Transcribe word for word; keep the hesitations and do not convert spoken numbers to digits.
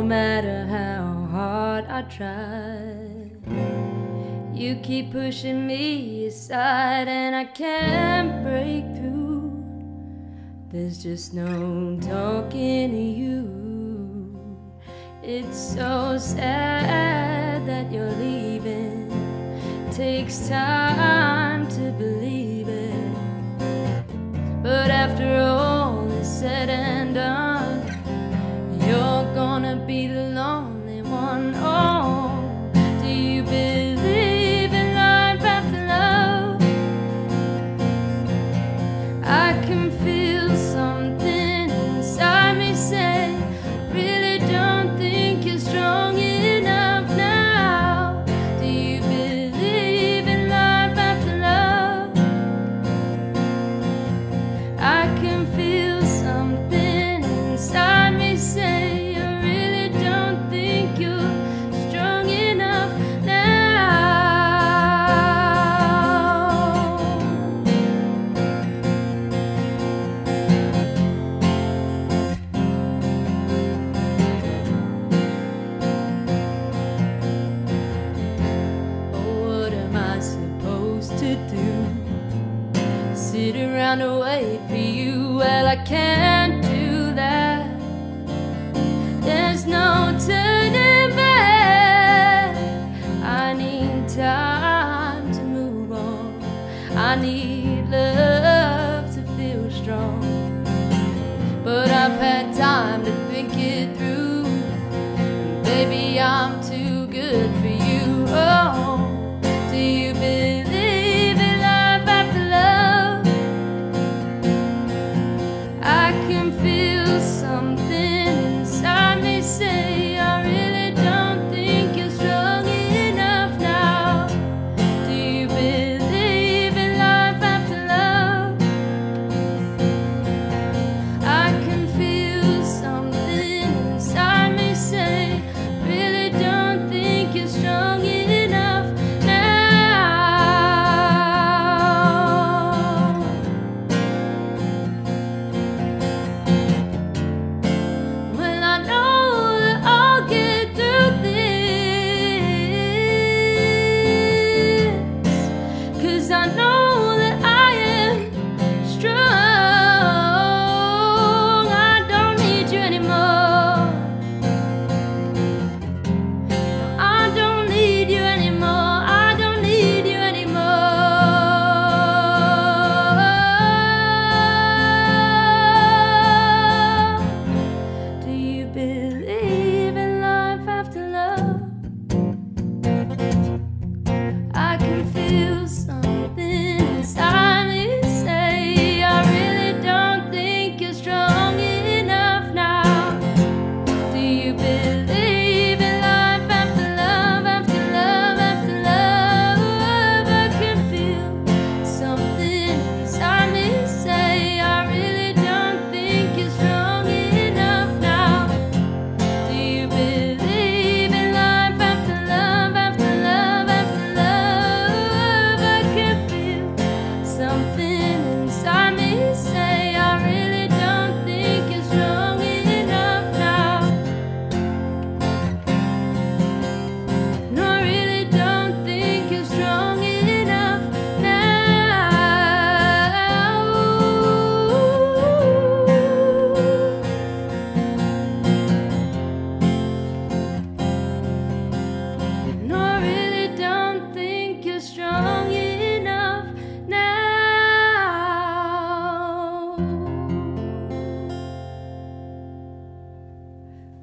no matter how hard I try. You keep pushing me aside and I can't break through. There's just no talking to you. It's so sad that you're leaving. Takes time to believe it, but after all is said and done, you're gonna be the lonely one. Oh, do you believe in life after love? I can feel something inside me say, I really don't think you're strong enough now. Do you believe in life after love? I can feel something inside me say, sit around and wait for you? Well, I can't do that. There's no turning back. I need time to move on. I need